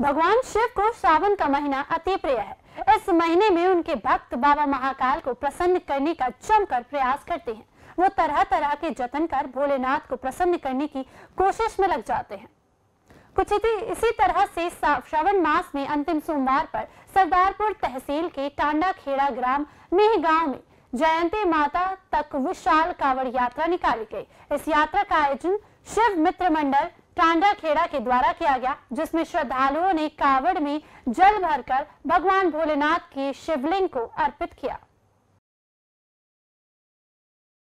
भगवान शिव को श्रावण का महीना अति प्रिय है। इस महीने में उनके भक्त बाबा महाकाल को प्रसन्न करने का जमकर प्रयास करते हैं। वो तरह तरह के जतन कर भोलेनाथ को प्रसन्न करने की कोशिश में लग जाते हैं। कुछ इसी तरह से श्रावण मास में अंतिम सोमवार पर सरदारपुर तहसील के टांडाखेड़ा ग्राम निहगांव में जयंती माता तक विशाल कावड़ यात्रा निकाली गई। इस यात्रा का आयोजन शिव मित्र मंडल टांडाखेड़ा के द्वारा किया गया, जिसमें श्रद्धालुओं ने कावड़ में जल भरकर भगवान भोलेनाथ के शिवलिंग को अर्पित किया।